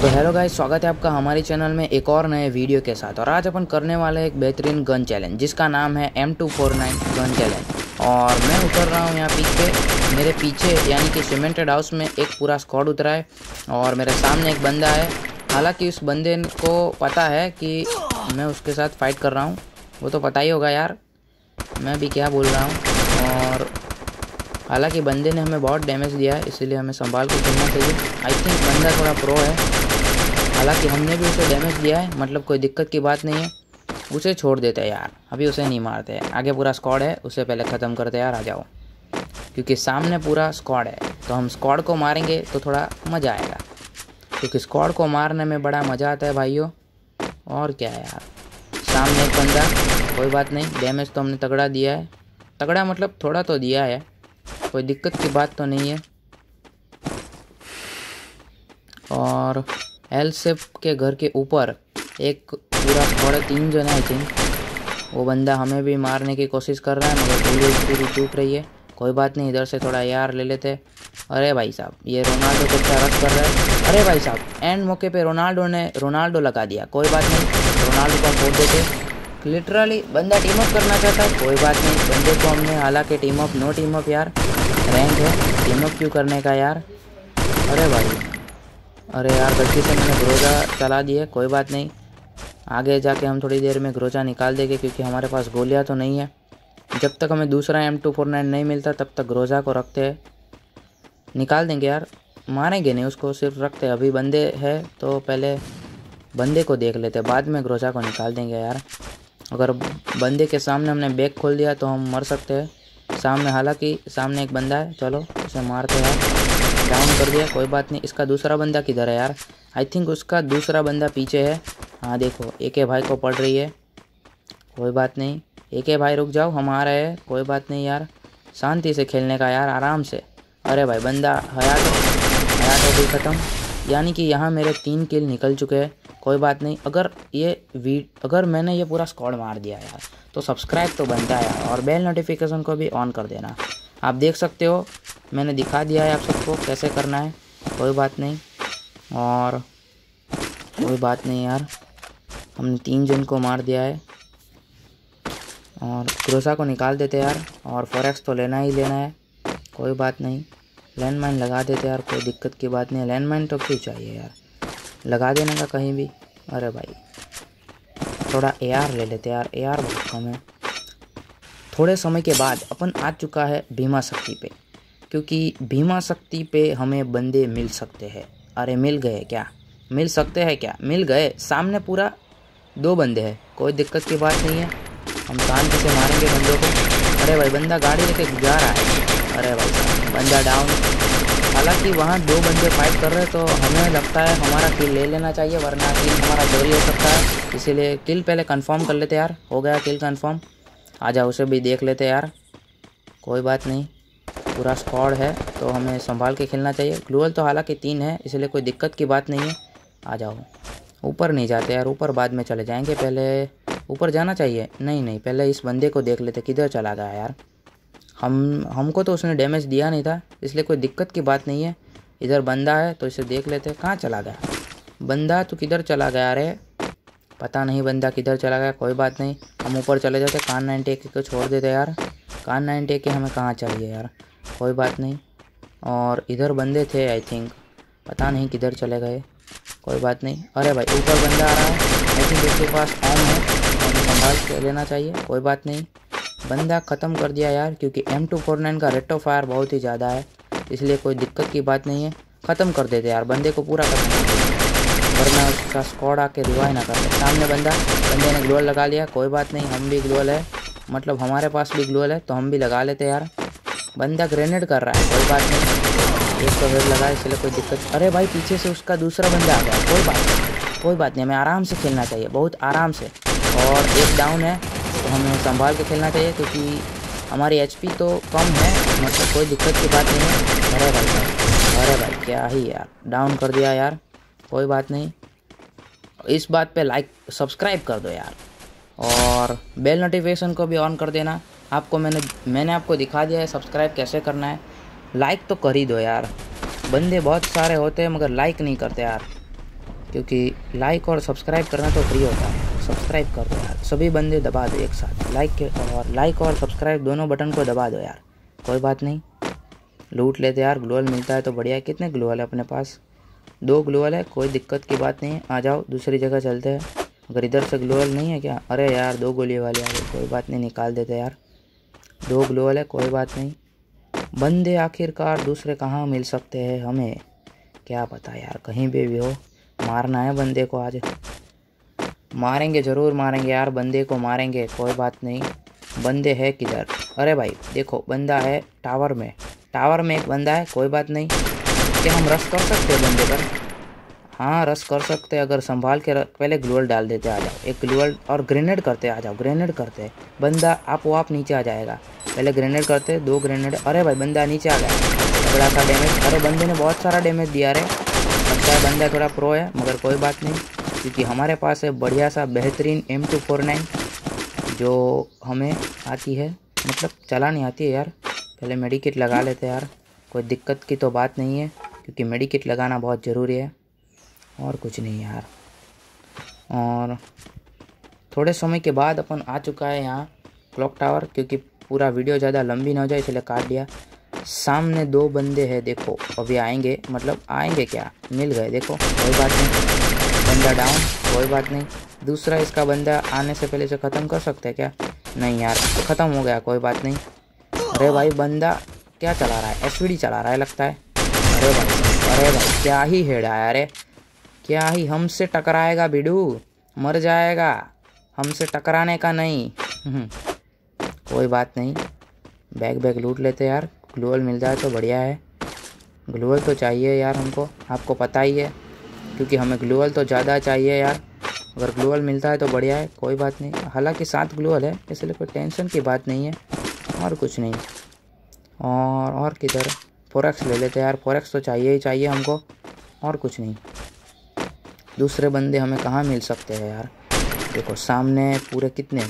तो hello guys, स्वागत है आपका हमारे चैनल में एक और नए वीडियो के साथ। और आज अपन करने वाले एक बेहतरीन गन चैलेंज जिसका नाम है M249 गन चैलेंज। और मैं उतर रहा हूँ यहाँ पीछे, मेरे पीछे यानी कि सीमेंटेड हाउस में एक पूरा स्क्वाड उतरा है और मेरे सामने एक बंदा है। हालांकि उस बंदे को पता है कि मैं उसके साथ फाइट कर रहा हूँ, वो तो पता ही होगा यार, मैं भी क्या बोल रहा हूँ। और हालांकि बंदे ने हमें बहुत डैमेज दिया है, इसीलिए हमें संभाल के खेलना चाहिए। आई थिंक बंदा थोड़ा प्रो है, हालांकि हमने भी उसे डैमेज दिया है, मतलब कोई दिक्कत की बात नहीं है। उसे छोड़ देते हैं यार, अभी उसे नहीं मारते हैं। आगे पूरा स्क्वाड है, उसे पहले ख़त्म करते यार, आ जाओ, क्योंकि सामने पूरा स्क्वाड है। तो हम स्क्वाड को मारेंगे तो थोड़ा मज़ा आएगा, क्योंकि स्क्वाड को मारने में बड़ा मज़ा आता है भाइयों। और क्या है यार, सामने एक बंदा, कोई बात नहीं, डैमेज तो हमने तगड़ा दिया है। तगड़ा मतलब थोड़ा तो दिया है, कोई दिक्कत की बात तो नहीं है। और एल शेप के घर के ऊपर एक पूरा स्क्वाड, 3 जन है आई थिंक। वो बंदा हमें भी मारने की कोशिश कर रहा है, मगर पुलिस पूरी चूक रही है। कोई बात नहीं, इधर से थोड़ा यार ले लेते। अरे भाई साहब, ये रोनाल्डो को रश कर रहा है। अरे भाई साहब, एंड मौके पे रोनाल्डो लगा दिया। कोई बात नहीं, रोनाल्डो को फोड़ देते। लिटरली बंदा टीम अप करना चाहता है, कोई बात नहीं, बंदे को हमने, हालांकि team up, no team up यार, रैंक है, टीम अप क्यों करने का यार। अरे भाई, अरे यार, गलती से मैंने ग्रोजा चला दिए। कोई बात नहीं, आगे जाके हम थोड़ी देर में ग्रोजा निकाल देंगे, क्योंकि हमारे पास गोलियां तो नहीं है। जब तक हमें दूसरा M249 नहीं मिलता, तब तक ग्रोजा को रखते हैं, निकाल देंगे यार, मारेंगे नहीं उसको, सिर्फ रखते हैं। अभी बंदे हैं तो पहले बंदे को देख लेते, बाद में ग्रोजा को निकाल देंगे यार। अगर बंदे के सामने हमने बैग खोल दिया तो हम मर सकते हैं सामने। हालाँकि सामने एक बंदा है, चलो उसे मारते हैं। डाउन कर दिया, कोई बात नहीं। इसका दूसरा बंदा किधर है यार? आई थिंक उसका दूसरा बंदा पीछे है। हाँ देखो, एके भाई को पड़ रही है। कोई बात नहीं, एके भाई रुक जाओ, हम आ रहे हैं। कोई बात नहीं यार, शांति से खेलने का यार, आराम से। अरे भाई, बंदा हयात भी ख़त्म, यानी कि यहाँ मेरे 3 किल निकल चुके हैं। कोई बात नहीं, अगर मैंने ये पूरा स्क्वाड मार दिया यार, तो सब्सक्राइब तो बनता है यार, और बेल नोटिफिकेशन को भी ऑन कर देना। आप देख सकते हो, मैंने दिखा दिया है आप सबको कैसे करना है। कोई बात नहीं, और कोई बात नहीं यार, हमने 3 जन को मार दिया है। और ग्रोसा को निकाल देते यार, और फॉरेक्स तो लेना ही लेना है। कोई बात नहीं, लैंड माइन लगा देते यार, कोई दिक्कत की बात नहीं है। लैंड माइन तो क्यों चाहिए यार, लगा देने का कहीं भी। अरे भाई, थोड़ा AR ले लेते यार, AR बहुत कम है। थोड़े समय के बाद अपन आ चुका है भीमा शक्ति पे, क्योंकि भीमा शक्ति पे हमें बंदे मिल सकते हैं। अरे मिल गए क्या? मिल सकते हैं क्या? मिल गए। सामने पूरा 2 बंदे हैं, कोई दिक्कत की बात नहीं है, हम शांति से मारेंगे बंदों को। अरे भाई, बंदा गाड़ी लेके जा रहा है। अरे भाई, बंदा डाउन। हालांकि वहाँ 2 बंदे फाइट कर रहे हैं, तो हमें लगता है हमारा किल ले लेना चाहिए, वरना किल हमारा चोरी हो सकता है। इसीलिए किल पहले कंफर्म कर लेते यार। हो गया किल कंफर्म, आ जाओ, उसे भी देख लेते यार। कोई बात नहीं, पूरा स्क्वाड है तो हमें संभाल के खेलना चाहिए। ग्लोअल तो हालाँकि 3 है, इसलिए कोई दिक्कत की बात नहीं है। आ जाओ, ऊपर नहीं जाते यार, ऊपर बाद में चले जाएंगे, पहले ऊपर जाना चाहिए। नहीं, पहले इस बंदे को देख लेते, किधर चला गया यार। हमको तो उसने डैमेज दिया नहीं था, इसलिए कोई दिक्कत की बात नहीं है। इधर बंदा है तो इसे देख लेते, कहाँ चला गया बंदा, तो किधर चला गया। अरे पता नहीं बंदा किधर चला गया। कोई बात नहीं, हम ऊपर चले जाते, कान 90 को छोड़ देते यार। कान 90 हमें कहाँ चाहिए यार। कोई बात नहीं, और इधर बंदे थे आई थिंक, पता नहीं किधर चले गए। कोई बात नहीं। अरे भाई, ऊपर बंदा आ रहा है, आई थिंक उसके पास ऑन है, हमें संभाल के लेना चाहिए। कोई बात नहीं, बंदा ख़त्म कर दिया यार, क्योंकि M249 का रेट ऑफ फायर बहुत ही ज़्यादा है, इसलिए कोई दिक्कत की बात नहीं है। ख़त्म कर देते यार, बंदे को पूरा ख़त्म कर देते, वरना उसका स्क्वाड आके रिवाइव ना कर दे। सामने बंदे ने ग्लोअल लगा लिया। कोई बात नहीं, हम भी ग्लोअल है, मतलब हमारे पास भी ग्लोअल है, तो हम भी लगा लेते यार। बंदा ग्रेनेड कर रहा है, कोई बात नहीं, एक तो वेब लगा, इसलिए कोई दिक्कत। अरे भाई, पीछे से उसका दूसरा बंदा आ गया। कोई बात नहीं, हमें आराम से खेलना चाहिए, बहुत आराम से। और एक डाउन है, तो हमें संभाल के खेलना चाहिए, क्योंकि हमारी HP तो कम है, मतलब कोई दिक्कत की बात नहीं है। अरे भाई, क्या ही यार, डाउन कर दिया यार। कोई बात नहीं, इस बात पर लाइक सब्सक्राइब कर दो यार, और बेल नोटिफिकेशन को भी ऑन कर देना। आपको मैंने आपको दिखा दिया है सब्सक्राइब कैसे करना है। लाइक तो कर ही दो यार, बंदे बहुत सारे होते हैं मगर लाइक नहीं करते यार। क्योंकि लाइक और सब्सक्राइब करना तो फ्री होता है। सब्सक्राइब कर दो यार, सभी बंदे दबा दो एक साथ, लाइक और सब्सक्राइब दोनों बटन को दबा दो यार। कोई बात नहीं, लूट लेते यार, ग्लोअल मिलता है तो बढ़िया। कितने ग्लोअल है अपने पास? 2 ग्लोअल है, कोई दिक्कत की बात नहीं है। आ जाओ दूसरी जगह चलते हैं। अगर इधर से ग्लोअल नहीं है क्या? अरे यार 2 गोली वाले आ गए, कोई बात नहीं, निकाल देते यार। 2 ग्लोअल है, कोई बात नहीं। बंदे आखिरकार दूसरे कहाँ मिल सकते हैं हमें, क्या पता यार, कहीं पे भी हो। मारना है बंदे को आज, मारेंगे, ज़रूर मारेंगे यार, बंदे को मारेंगे, कोई बात नहीं। बंदे है किधर? अरे भाई देखो, बंदा है टावर में, टावर में एक बंदा है, कोई बात नहीं। क्या हम रश कर सकते हैं बंदे पर? हाँ रश कर सकते हैं, अगर संभाल के पहले ग्लोअल डाल देते। आ जाओ, एक ग्लोअल और ग्रेनेड करते, आ जाओ ग्रेनेड करते, बंदा आप नीचे आ जाएगा। पहले ग्रेनेड करते, 2 ग्रेनेड। अरे भाई बंदा नीचे आ गया, बड़ा सा डैमेज। अरे बंदे ने बहुत सारा डैमेज दिया रे। अच्छा है बंदा थोड़ा प्रो है, मगर कोई बात नहीं, क्योंकि हमारे पास है बढ़िया सा बेहतरीन M249 जो हमें आती है, मतलब चलानी आती है यार। पहले मेडिकेट लगा लेते यार, कोई दिक्कत की तो बात नहीं है, क्योंकि मेडिकेट लगाना बहुत ज़रूरी है। और कुछ नहीं यार। और थोड़े समय के बाद अपन आ चुका है यहाँ क्लॉक टावर, क्योंकि पूरा वीडियो ज़्यादा लंबी ना हो जाए इसलिए काट दिया। सामने 2 बंदे हैं, देखो अभी आएंगे, मतलब आएंगे क्या, मिल गए, देखो कोई बात नहीं। बंदा डाउन, कोई बात नहीं। दूसरा इसका बंदा आने से पहले से ख़त्म कर सकते हैं क्या? नहीं यार, ख़त्म हो गया, कोई बात नहीं। अरे भाई बंदा क्या चला रहा है? SVD चला रहा है लगता है। अरे भाई क्या ही हेड आया, अरे क्या ही, हमसे टकराएगा बिडू, मर जाएगा, हमसे टकराने का नहीं। कोई बात नहीं, बैग लूट लेते यार, ग्लोअल मिल जाए तो बढ़िया है। ग्लोअल तो चाहिए यार हमको, आपको पता ही है, क्योंकि हमें ग्लोअल तो ज़्यादा चाहिए यार। अगर ग्लोअल मिलता है तो बढ़िया है, कोई बात नहीं। हालाँकि 7 ग्लोअल है, इसलिए कोई टेंशन की बात नहीं है। और कुछ नहीं। और किधर? फोरेक्स ले लेते यार, फोरेक्स तो चाहिए ही चाहिए हमको। और कुछ नहीं। दूसरे बंदे हमें कहाँ मिल सकते हैं यार? देखो सामने पूरे कितने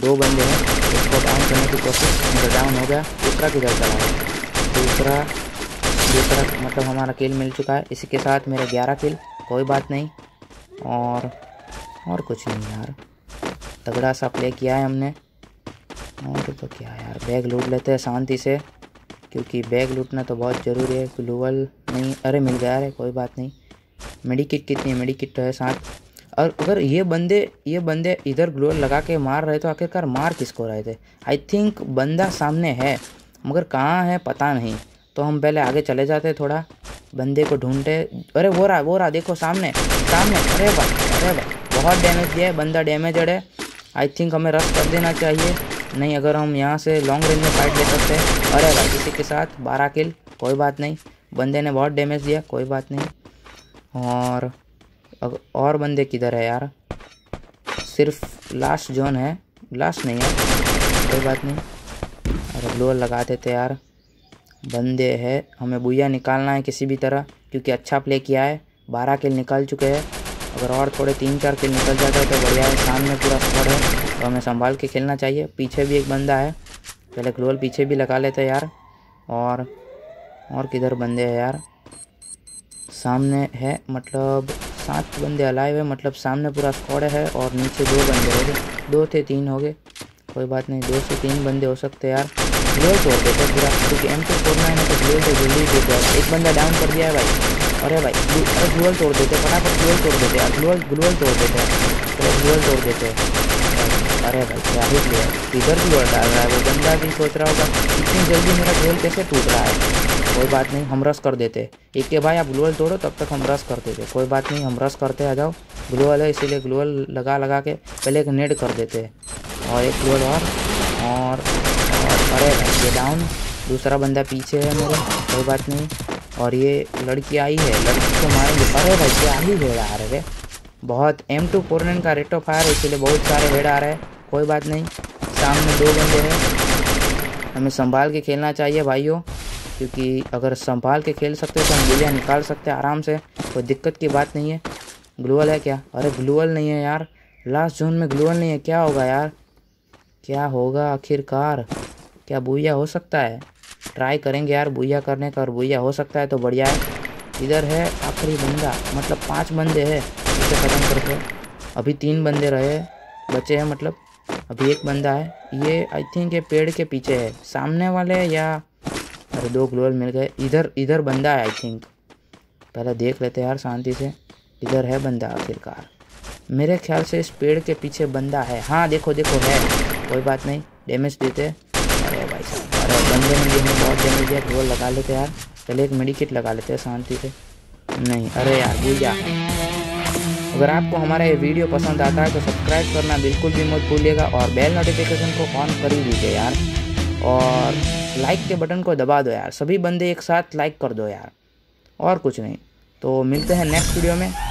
2 बंदे हैं, इसको डाउन करने की कोशिश, डाउन हो गया। दूसरा किधर चला गया? दूसरा मतलब हमारा किल मिल चुका है, इसी के साथ मेरे 11 किल, कोई बात नहीं। और कुछ नहीं यार, तगड़ा सा प्ले किया है हमने। और तो क्या यार, बैग लूट लेते हैं शांति से, क्योंकि बैग लूटना तो बहुत ज़रूरी है। ग्लोअल नहीं, अरे मिल गया रे, कोई बात नहीं। मेडिकिट कितनी है? मेडिकिट तो है 7। और अगर ये बंदे इधर ग्लोअल लगा के मार रहे तो आखिरकार मार किसको रहे थे? आई थिंक बंदा सामने है, मगर कहाँ है पता नहीं। तो हम पहले आगे चले जाते, थोड़ा बंदे को ढूंढते। अरे वो रहा देखो सामने। अरे भाई बहुत डैमेज दिया है, बंदा डैमेजड है। आई थिंक हमें रश कर देना चाहिए, नहीं अगर हम यहाँ से लॉन्ग रेंज में फाइट ले सकते हैं। अरे भाई इसी के साथ 12 किल, कोई बात नहीं। बंदे ने बहुत डैमेज दिया, कोई बात नहीं। और बंदे किधर है यार? सिर्फ लास्ट जोन है, लास्ट नहीं है, कोई बात नहीं। अरे ग्लोअल लगा देते यार, बंदे है, हमें बुया निकालना है किसी भी तरह, क्योंकि अच्छा प्ले किया है। 12 किल निकल चुके हैं, अगर और थोड़े 3-4 किल निकल जाते हैं तो बढ़िया है। सामने पूरा स्क्वाड है तो हमें संभाल के खेलना चाहिए। पीछे भी एक बंदा है, पहले ग्लोअल पीछे भी लगा लेते हैं यार। और किधर बंदे हैं यार? सामने है, मतलब 7 बंदे अलाइव है, मतलब सामने पूरा स्क्वाड है। और नीचे 2 बंदे हो गए, 2 थे 3 हो गए, कोई बात नहीं। 2 से 3 बंदे हो सकते यार। ग्लोअल छोड़ देते पूरा, क्योंकि M249 है तो ग्लोअल से जल्दी देते। एक बंदा डाउन कर दिया है भाई। अरे भाई ग्लोअल तोड़ देते, फटाफट ग्लोअल तोड़ देते यार, ग्लोअल तोड़ देते हैं, ग्लोअल तोड़ देते हैं। अरे भाई क्या ही प्लेयर, इधर ग्लोअल डाल रहा है वो बंदा, भी सोच रहा होगा इतनी जल्दी मेरा ग्लोअल कैसे टूट रहा है। कोई बात नहीं, हम रश कर देते। एक के भाई आप ग्लोअल तोड़ो, तब तक हम रश करते थे, कोई बात नहीं, हम रश करते। आ जाओ, ग्लोअल है इसीलिए ग्लोअल लगा के पहले एक नेड कर देते। और एक ग्लोअल और अरे भाई ये डाउन, दूसरा बंदा पीछे है मेरा, कोई बात नहीं। और ये लड़की आई है, लड़की को मारेंगे। अरे भाई क्या ही हो रहा है, बहुत M249 का रेट ऑफ फायर है, इसीलिए बहुत सारे हेड आ रहे हैं, कोई बात नहीं। सामने 2 बंदे हैं, हमें संभाल के खेलना चाहिए भाइयों, क्योंकि अगर संभाल के खेल सकते हैं तो हम गोलियाँ निकाल सकते हैं आराम से, कोई दिक्कत की बात नहीं है। ग्लोअल है क्या? अरे ग्लोअल नहीं है यार, लास्ट जोन में ग्लोअल नहीं है, क्या होगा यार, क्या होगा आखिरकार? क्या बुया हो सकता है? ट्राई करेंगे यार बुया करने का, और बुया हो सकता है तो बढ़िया है। इधर है आखिरी बंदा, मतलब 5 बंदे हैं, इसे ख़त्म करते हैं। अभी 3 बंदे रहे बचे हैं, मतलब अभी एक बंदा है, ये आई थिंक ये पेड़ के पीछे है सामने वाले, या अरे 2 ग्लोबल मिल गए। इधर बंदा है आई थिंक, पहले देख लेते हैं यार शांति से, इधर है बंदा आखिरकार। मेरे ख्याल से इस पेड़ के पीछे बंदा है, हाँ देखो देखो है, कोई बात नहीं डैमेज देते। अरे भाई साहब, अरे बंदे में भी बहुत डैमेज दिया, वो लगा लेते यार, पहले एक मेडिकेट लगा लेते हैं शांति से। नहीं अरे यार भूल जा। अगर आपको हमारा ये वीडियो पसंद आता है तो सब्सक्राइब करना बिल्कुल भी मत भूलिएगा और बेल नोटिफिकेशन को ऑन कर ही दीजिए यार, और लाइक के बटन को दबा दो यार, सभी बंदे एक साथ लाइक कर दो यार, और कुछ नहीं। तो मिलते हैं नेक्स्ट वीडियो में।